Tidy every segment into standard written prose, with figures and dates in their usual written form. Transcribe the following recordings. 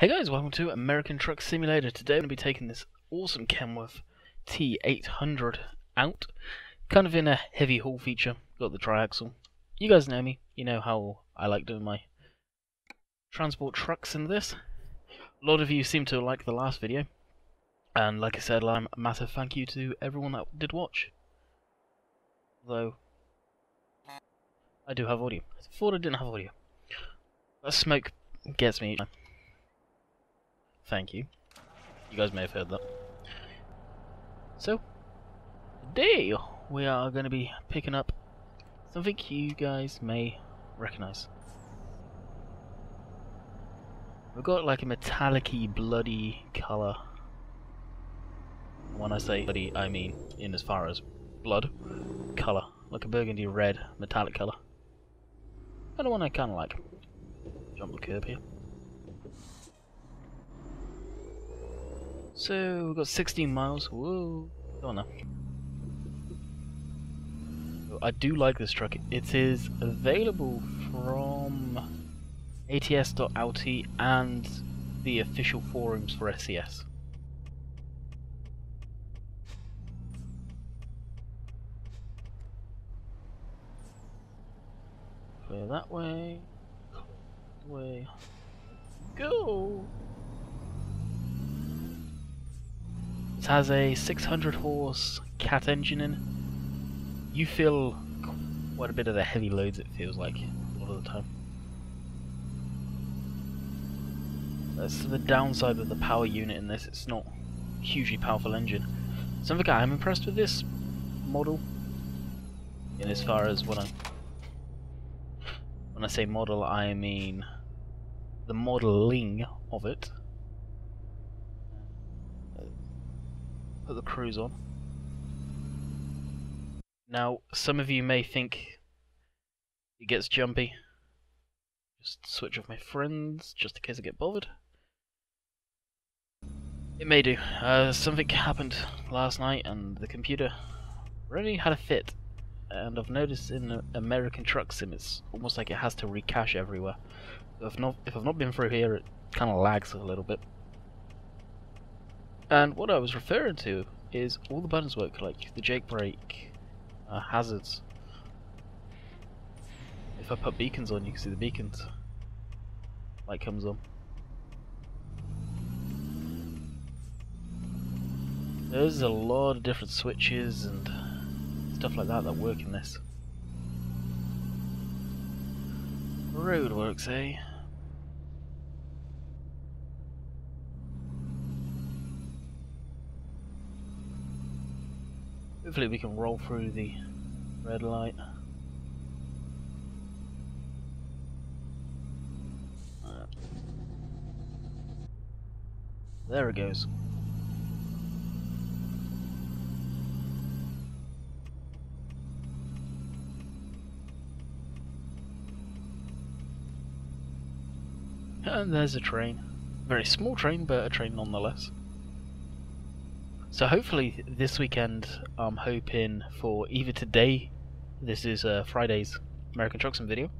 Hey guys, welcome to American Truck Simulator. Today I'm going to be taking this awesome Kenworth T800 out, kind of in a heavy haul feature. Got the triaxle. You guys know me, you know how I like doing my transport trucks in this. A lot of you seem to like the last video, and like I said, a massive thank you to everyone that did watch. Although, I do have audio. I thought I didn't have audio. That smoke gets me each time. Thank you. You guys may have heard that. So, today we are going to be picking up something you guys may recognise. We've got like a metallic-y, bloody colour. When I say bloody, I mean in as far as blood colour. Like a burgundy red metallic colour. Kind of one I kind of like. Jump the curb here. So, we've got 16 miles. Whoa. Go on now. I do like this truck. It is available from ATS.out and the official forums for SCS. Clear that way. That way. Go! It has a 600 horse cat engine in. You feel quite a bit of the heavy loads, it feels like, a lot of the time. That's the downside of the power unit in this, it's not a hugely powerful engine. Something I'm impressed with this model, in as far as when I say model, I mean the modelling of it. Put the cruise on. Now, some of you may think it gets jumpy. Just switch off my friends, just in case I get bothered. It may do. Something happened last night and the computer really had a fit. And I've noticed in American Truck Sim, it's almost like it has to recache everywhere. If I've not been through here, it kind of lags a little bit. And what I was referring to is all the buttons work, like the Jake brake, hazards. If I put beacons on, you can see the beacons. Light comes on. There's a lot of different switches and stuff like that that work in this. Road works, eh? Hopefully we can roll through the red light. There it goes. And there's a train. Very small train, but a train nonetheless. So hopefully this weekend, I'm hoping for either today, this is Friday's American Truck Sim video,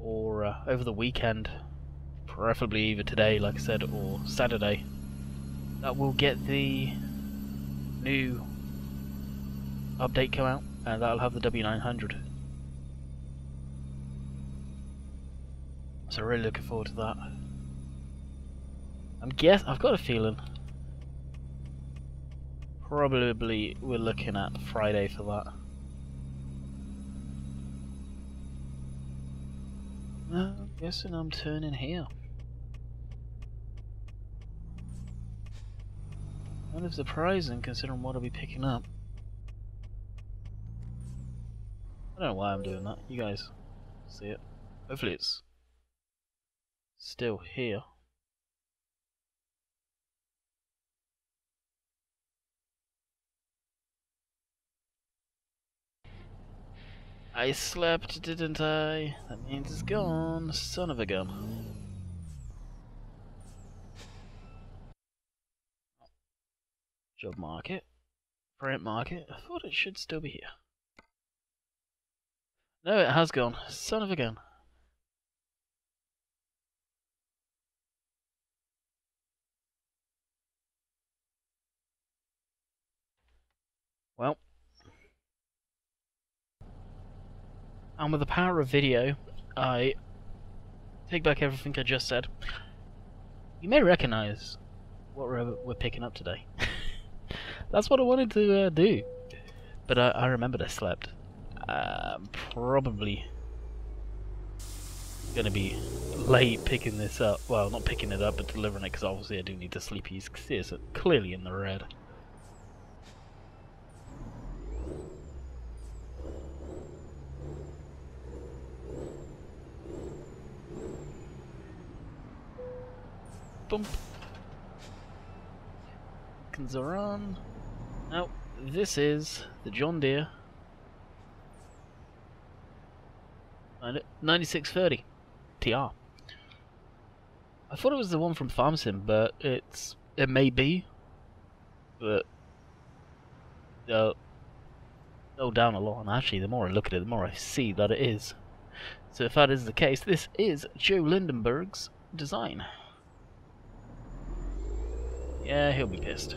or over the weekend, preferably either today, like I said, or Saturday, that we'll get the new update come out, and that'll have the W900. So really looking forward to that. I've got a feeling. Probably we're looking at Friday for that. I'm guessing I'm turning here. Kind of surprising considering what I'll be picking up. I don't know why I'm doing that. You guys see it. Hopefully it's still here. I slept, didn't I? That means it's gone, son of a gun. Job market. Print market. I thought it should still be here. No, it has gone, son of a gun. Well, and with the power of video, I take back everything I just said. You may recognise what we're picking up today. That's what I wanted to do, but I remembered I slept. I'm probably going to be late picking this up. Well, not picking it up, but delivering it, because obviously I do need to sleep. He's clearly in the red. Bump. Cans are on. Now, this is the John Deere 9630 TR. I thought it was the one from FarmSim, but it may be, but they'll down a lot. And actually, the more I look at it, the more I see that it is. So if that is the case, this is Joe Lindenberg's design. Yeah, he'll be pissed.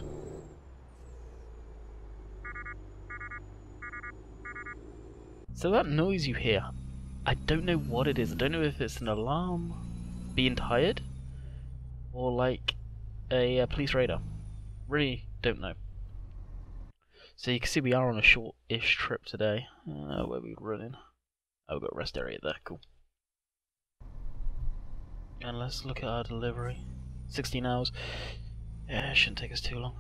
So that noise you hear, I don't know what it is. I don't know if it's an alarm being tired or like a police radar. Really don't know. So you can see we are on a short-ish trip today. Where are we running? Oh, we've got a rest area there. Cool. And let's look at our delivery. 16 hours. Yeah, it shouldn't take us too long.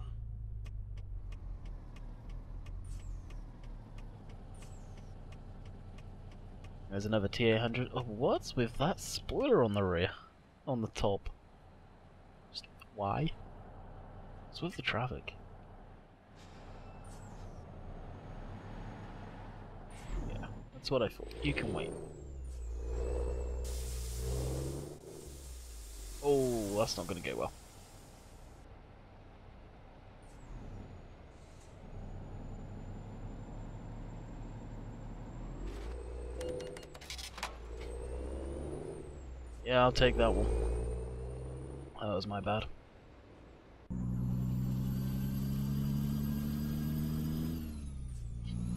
There's another T800. Oh, what's with that spoiler on the rear? On the top? Just, why? It's with the traffic. Yeah, that's what I thought. You can wait. Oh, that's not going to go well. Yeah, I'll take that one. That was my bad.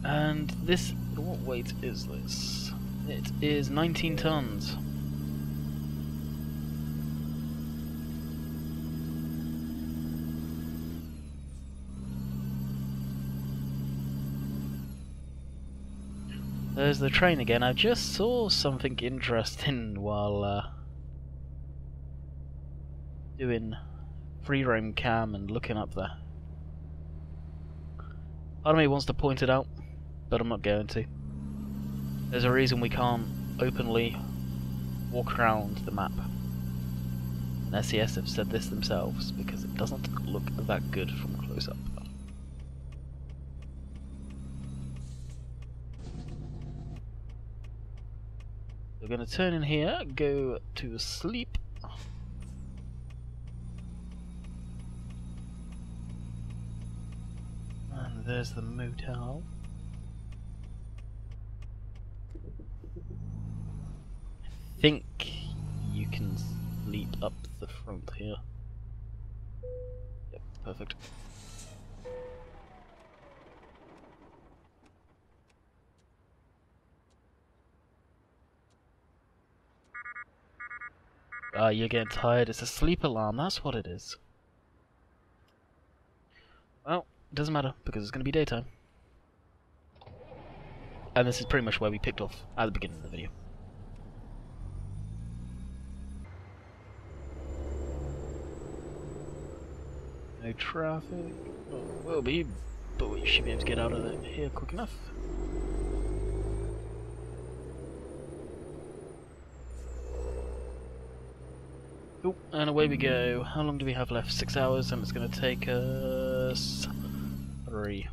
And this... what weight is this? It is 19 tons. There's the train again. I just saw something interesting while... doing free roam cam and looking up there. Part of me wants to point it out, but I'm not going to. There's a reason we can't openly walk around the map. And SCS have said this themselves, because it doesn't look that good from close up. We're going to turn in here, go to sleep. There's the motel. I think you can sleep up the front here. Yep, perfect. Ah, you're getting tired. It's a sleep alarm. That's what it is. Well. Doesn't matter, because it's going to be daytime. And this is pretty much where we picked off at the beginning of the video. No traffic. Well, will be, but we should be able to get out of here quick enough. Cool, and away we go. How long do we have left? 6 hours, and it's going to take us... 3.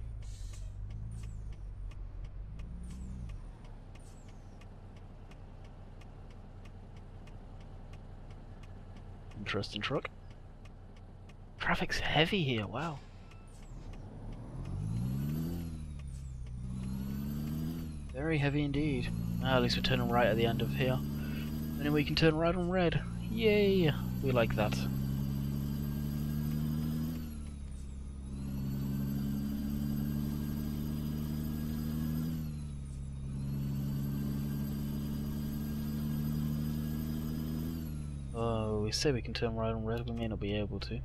Interesting truck. Traffic's heavy here, wow. Very heavy indeed. Ah, at least we're turning right at the end of here. And then we can turn right on red. Yay! We like that. we say we can turn right on red, we may not be able to.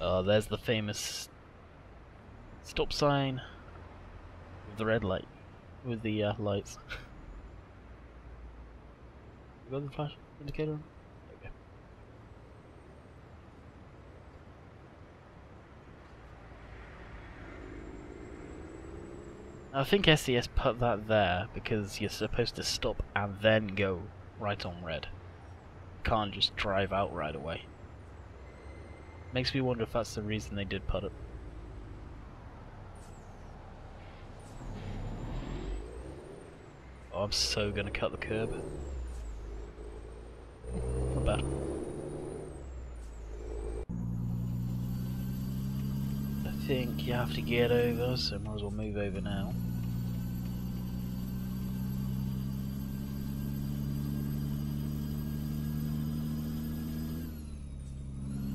Oh, there's the famous stop sign with the red light, with the lights. You got the flash indicator on? Okay. I think SCS put that there because you're supposed to stop and then go right on red. Can't just drive out right away. Makes me wonder if that's the reason they did put it. Oh, I'm so gonna cut the curb. Not bad. I think you have to get over, so might as well move over now.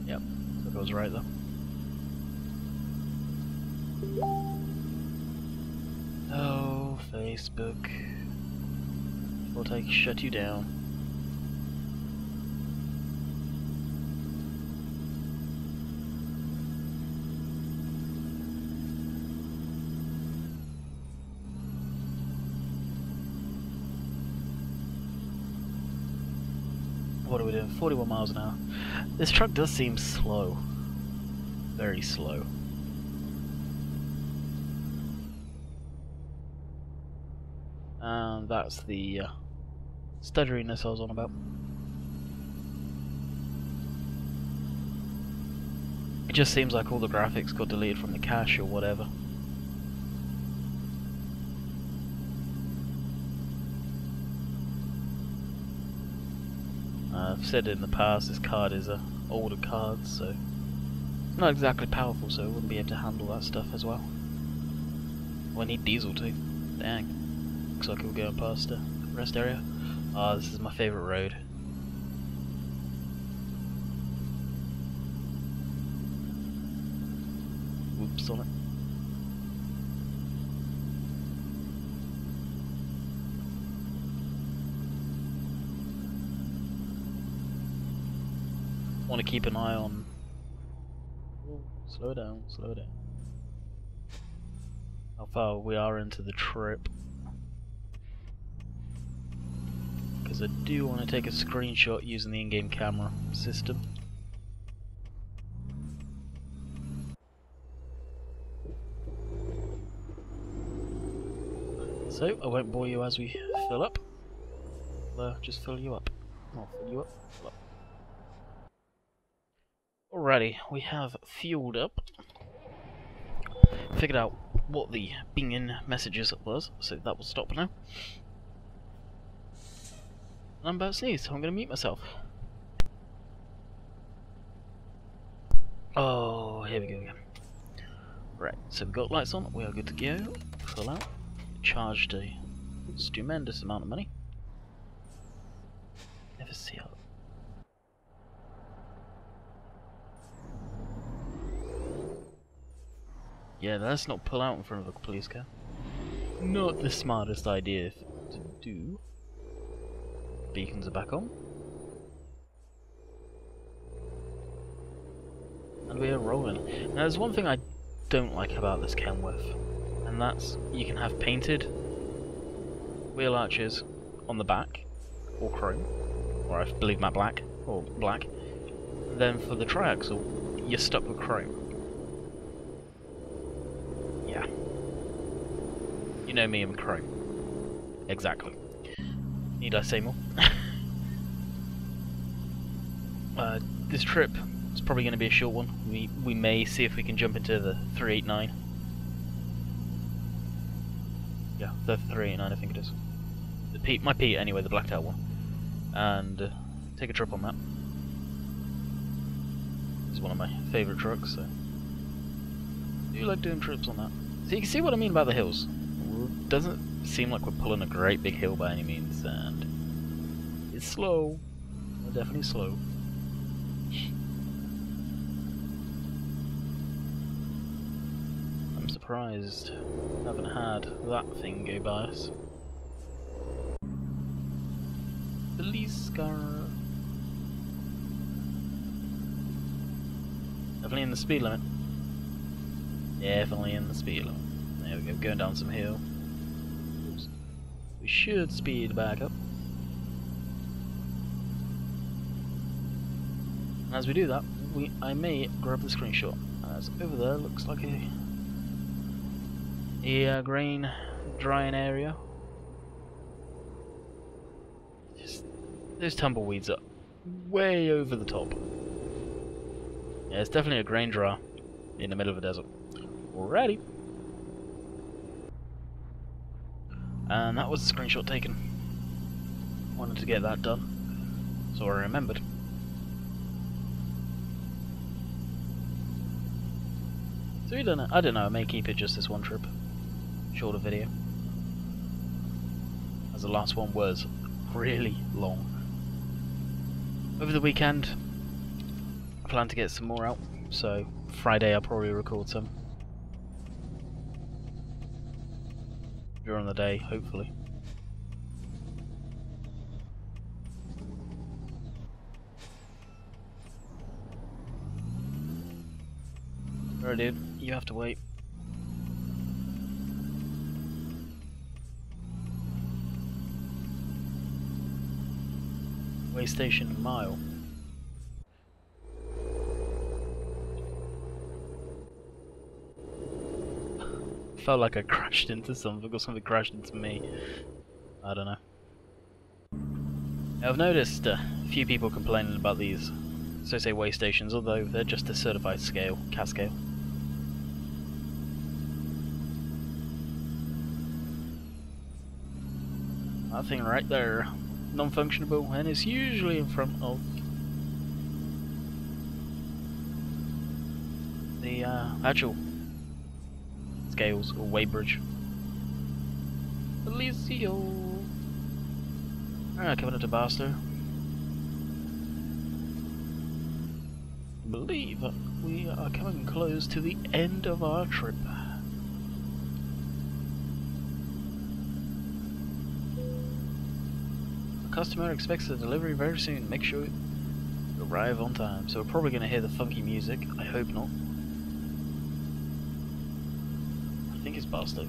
Yep, so it goes right there. Oh, Facebook. We'll take shut you down. What are we doing? 41 miles an hour. This truck does seem slow. Very slow. And that's the stutteriness I was on about. It just seems like all the graphics got deleted from the cache or whatever. I've said in the past, this card is an older card, so it's not exactly powerful, so it wouldn't be able to handle that stuff as well. Oh, I need diesel too. Dang. Looks like we're going past the rest area. Ah, this is my favourite road. Whoops on it. Want to keep an eye on. Ooh, slow down, slow down. How far we are into the trip? Because I do want to take a screenshot using the in-game camera system. So I won't bore you as we fill up. I'll just fill you up. I'll fill you up. Fill up. Alrighty, we have fueled up, figured out what the binging messages was, so that will stop now. And I'm about to sneeze, so I'm going to mute myself. Oh, here we go again. Right, so we've got lights on, we are good to go. Pull out, charged a stupendous amount of money. Never see how. Yeah, let's not pull out in front of a police car. Not the smartest idea to do. Beacons are back on. And we are rolling. Now there's one thing I don't like about this Kenworth. And that's, you can have painted wheel arches on the back. Or chrome. Or I believe matte black. Or black. Then for the triaxle, you're stuck with chrome. You know me and chrome. Exactly. Need I say more? This trip is probably going to be a short one. We may see if we can jump into the 389. Yeah, the 389 I think it is. The Pete, my Pete anyway, the blacked out one. And take a trip on that. It's one of my favourite trucks, so I do like doing trips on that. So you can see what I mean about the hills. Doesn't seem like we're pulling a great big hill by any means, and it's slow. We're definitely slow. surprised I haven't had that thing go by us. Police car. Definitely in the speed limit. Definitely in the speed limit. There we go, going down some hill. Oops. We should speed back up. And as we do that, I may grab the screenshot. As over there looks like a grain drying area. Just those tumbleweeds are way over the top. Yeah, it's definitely a grain dryer in the middle of a desert. Alrighty. And that was the screenshot taken. Wanted to get that done, so I remembered. So we don't know, I don't know, I may keep it just this one trip. Shorter video. As the last one was really long. Over the weekend, I plan to get some more out, so Friday I'll probably record some. During the day, hopefully. Alright, dude, you have to wait. Waystation mile. Felt like I crashed into something, or something crashed into me. I don't know. I've noticed a few people complaining about these so-say waystations, although they're just a certified scale, CAT scale. That thing right there, non-functionable, and it's usually in front of the actual scales or weighbridge. Alright, coming up to Barstow. I believe we are coming close to the end of our trip. Customer expects the delivery very soon. Make sure you arrive on time. So we're probably going to hear the funky music. I hope not. I think it's Barstow.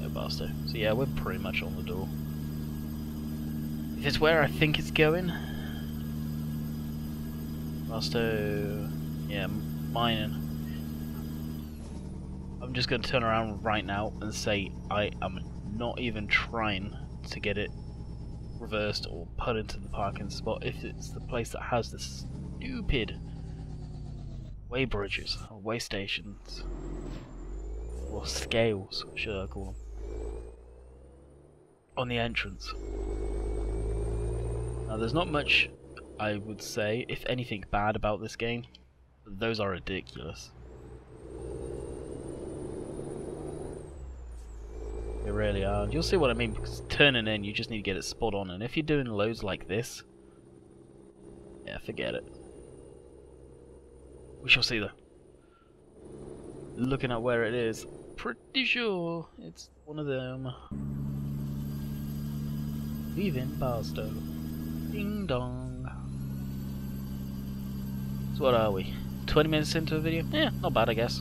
Yeah, Barstow. So yeah, we're pretty much on the door. If it's where I think it's going. Barstow. Yeah, mining. I'm just going to turn around right now and say I am not even trying to get it reversed or put into the parking spot if it's the place that has the stupid way bridges or way stations or scales, should I call them, on the entrance. Now there's not much I would say, if anything, bad about this game, but those are ridiculous. They really are. You'll see what I mean, because turning in, you just need to get it spot on, and if you're doing loads like this, yeah, forget it. We shall see though. Looking at where it is, pretty sure it's one of them. Leaving Barstow. Ding dong. So what are we? 20 minutes into a video? Yeah, not bad I guess.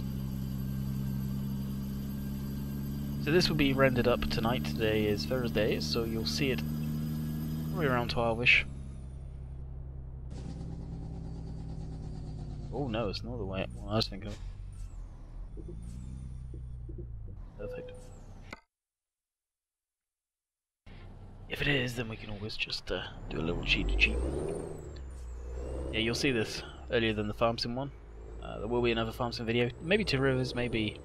So this will be rendered up tonight. Today is Thursday, so you'll see it probably around 12-ish. Oh no, it's not the way I was thinking of. Perfect. If it is, then we can always just do a little cheat. Yeah, you'll see this earlier than the farm sim one. There will be another farm sim video. Maybe Two Rivers, maybe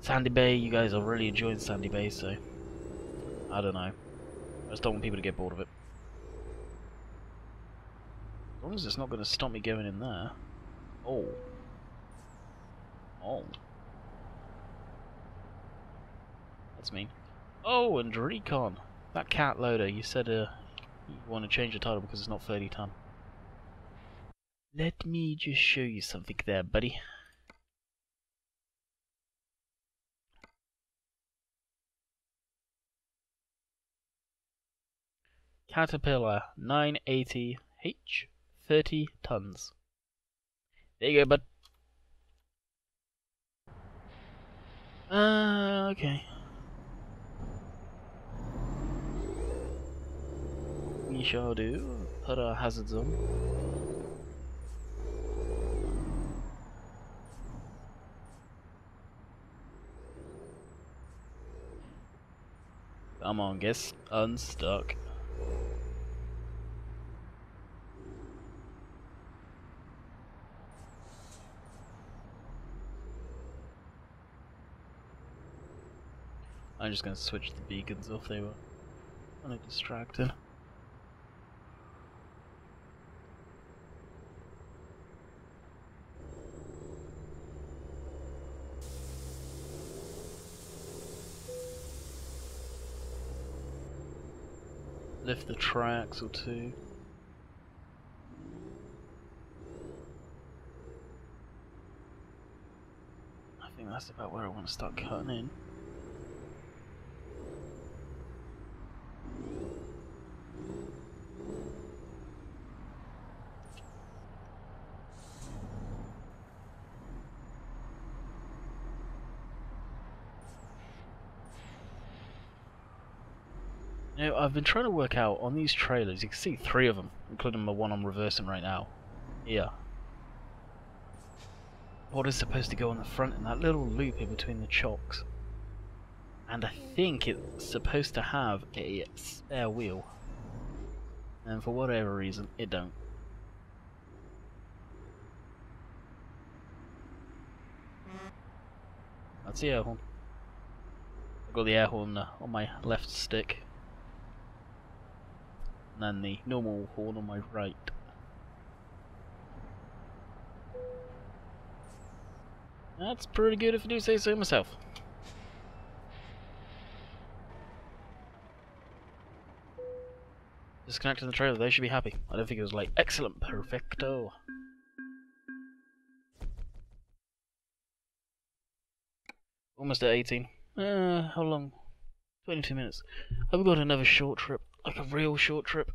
Sandy Bay. You guys are really enjoying Sandy Bay, so I don't know. I just don't want people to get bored of it. As long as it's not going to stop me going in there. Oh. Oh. That's mean. Oh, and recon. That cat loader. You said you want to change the title because it's not 30 ton. Let me just show you something there, buddy. Caterpillar 980H, 30 tons. There you go, bud. Okay. We shall do. Put our hazards on. Come on, get unstuck. I'm just going to switch the beacons off, they were kind of distracted. Lift the triaxle too. I think that's about where I want to start cutting in. Now, I've been trying to work out on these trailers, you can see three of them, including the one I'm reversing right now. Yeah. What is supposed to go on the front in that little loop in between the chocks? And I think it's supposed to have a spare wheel. And for whatever reason, it don't. That's the air horn. I've got the air horn on my left stick. And then the normal horn on my right. That's pretty good if I do say so myself. Disconnecting the trailer, they should be happy. I don't think it was late. Excellent, perfecto. Almost at 18. How long? 22 minutes. I've got another short trip. Like a real short trip.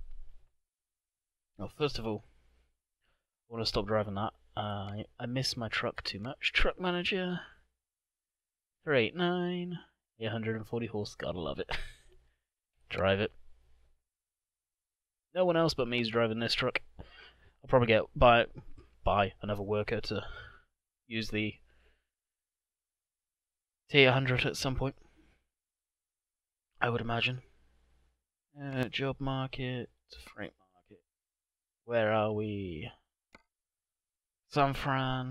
Well, first of all, I want to stop driving that. I miss my truck too much. Truck manager 389, 840 horse. Gotta love it. Drive it. No one else but me is driving this truck. I'll probably get buy another worker to use the T800 at some point. I would imagine. Job market, freight market. Where are we? San Fran.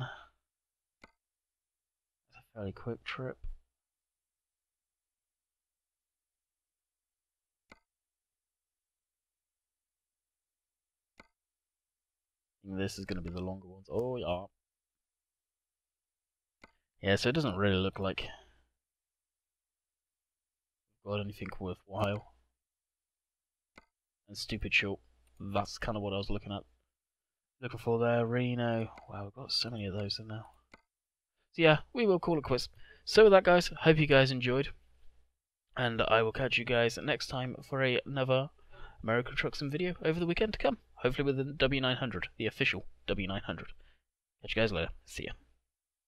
That's a fairly quick trip. This is going to be the longer ones. Oh, yeah. Yeah, so it doesn't really look like we've got anything worthwhile. And stupid short. That's kind of what I was looking for there. Reno. Wow, we've got so many of those in now. So yeah, we will call it quits. So with that, guys, hope you guys enjoyed, and I will catch you guys next time for another American Truck Sim video over the weekend to come. Hopefully with the W900, the official W900. Catch you guys later. See ya.